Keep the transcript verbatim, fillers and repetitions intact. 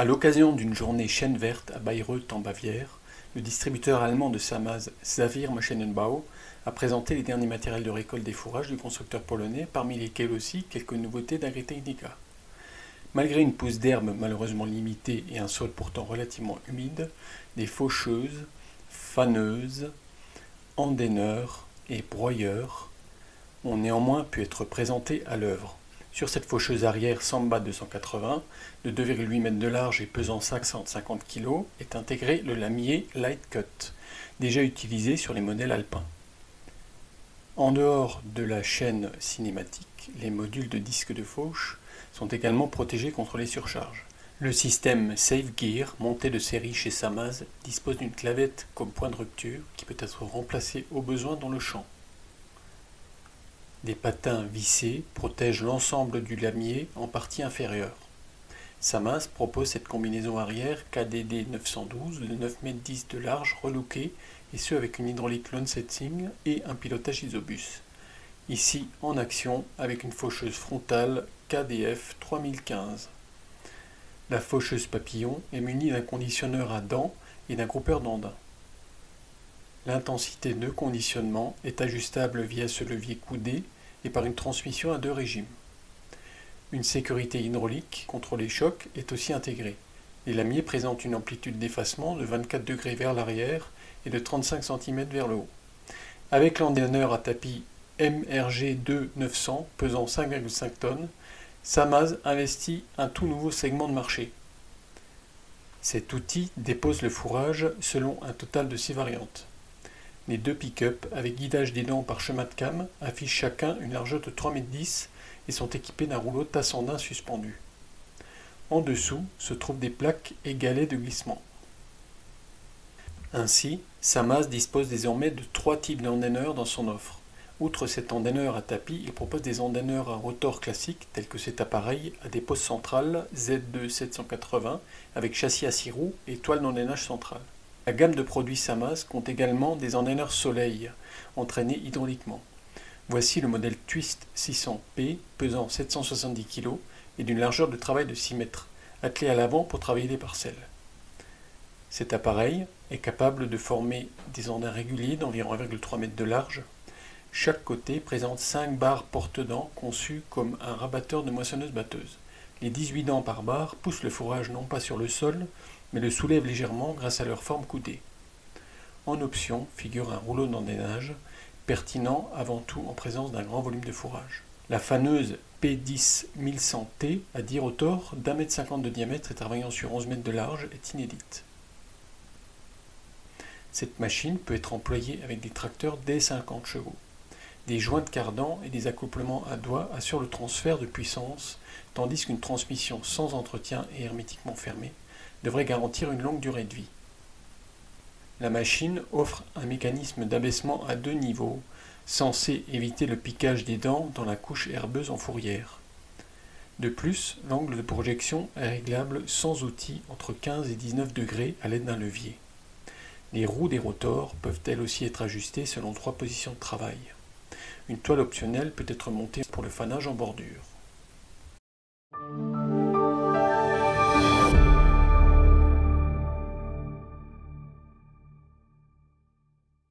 A l'occasion d'une journée chaîne verte à Bayreuth en Bavière, le distributeur allemand de Samasz, Saphir Maschinenbau, a présenté les derniers matériels de récolte des fourrages du constructeur polonais, parmi lesquels aussi quelques nouveautés d'Agritechnica. Malgré une pousse d'herbe malheureusement limitée et un sol pourtant relativement humide, des faucheuses, faneuses, endaineurs et broyeurs ont néanmoins pu être présentés à l'œuvre. Sur cette faucheuse arrière Samba deux cent quatre-vingts, de deux virgule huit mètres de large et pesant cinq cent cinquante kilos, est intégré le lamier Light Cut, déjà utilisé sur les modèles alpins. En dehors de la chaîne cinématique, les modules de disques de fauche sont également protégés contre les surcharges. Le système Safe Gear, monté de série chez Samasz, dispose d'une clavette comme point de rupture qui peut être remplacée au besoin dans le champ. Des patins vissés protègent l'ensemble du lamier en partie inférieure. Samasz propose cette combinaison arrière K D D neuf cent douze de neuf mètres dix de large relookée, et ce avec une hydraulique load setting et un pilotage isobus. Ici en action avec une faucheuse frontale K D F trois mille quinze. La faucheuse papillon est munie d'un conditionneur à dents et d'un groupeur d'andins. L'intensité de conditionnement est ajustable via ce levier coudé et par une transmission à deux régimes. Une sécurité hydraulique contre les chocs est aussi intégrée. Les lamiers présentent une amplitude d'effacement de vingt-quatre degrés vers l'arrière et de trente-cinq centimètres vers le haut. Avec l'endaineur à tapis M R G deux mille neuf cents pesant cinq virgule cinq tonnes, Samasz investit un tout nouveau segment de marché. Cet outil dépose le fourrage selon un total de six variantes. Les deux pick-up avec guidage des dents par chemin de cam affichent chacun une largeur de trois mètres dix et sont équipés d'un rouleau tassandin suspendu. En dessous se trouvent des plaques et galets de glissement. Ainsi, Samasz dispose désormais de trois types d'endaineurs dans son offre. Outre cet endaineur à tapis, il propose des endaineurs à rotor classiques tels que cet appareil à des postes centrales Z deux sept cent quatre-vingts avec châssis à six roues et toile d'endainage centrale. La gamme de produits Samasz compte également des endaineurs soleil, entraînés hydrauliquement. Voici le modèle Twist six cents P, pesant sept cent soixante-dix kilos et d'une largeur de travail de six mètres, attelé à l'avant pour travailler les parcelles. Cet appareil est capable de former des endains réguliers d'environ un virgule trois mètre de large. Chaque côté présente cinq barres porte-dents conçues comme un rabatteur de moissonneuse-batteuse. Les dix-huit dents par barre poussent le fourrage non pas sur le sol, mais le soulèvent légèrement grâce à leur forme coudée. En option figure un rouleau d'endainage, pertinent avant tout en présence d'un grand volume de fourrage. La faneuse P dix mille cent T à dix rotors d'un mètre cinquante de diamètre et travaillant sur onze mètres de large est inédite. Cette machine peut être employée avec des tracteurs dès cinquante chevaux. Des joints de cardan et des accouplements à doigts assurent le transfert de puissance, tandis qu'une transmission sans entretien et hermétiquement fermée devrait garantir une longue durée de vie. La machine offre un mécanisme d'abaissement à deux niveaux, censé éviter le piquage des dents dans la couche herbeuse en fourrière. De plus, l'angle de projection est réglable sans outil entre quinze et dix-neuf degrés à l'aide d'un levier. Les roues des rotors peuvent elles aussi être ajustées selon trois positions de travail. Une toile optionnelle peut être montée pour le fanage en bordure.